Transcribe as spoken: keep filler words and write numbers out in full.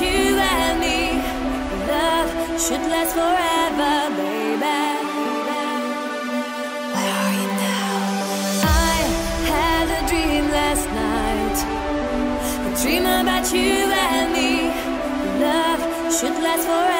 that you and me, love should last forever, baby. Where are you now? I had a dream last night, a dream about you and me, love should last forever.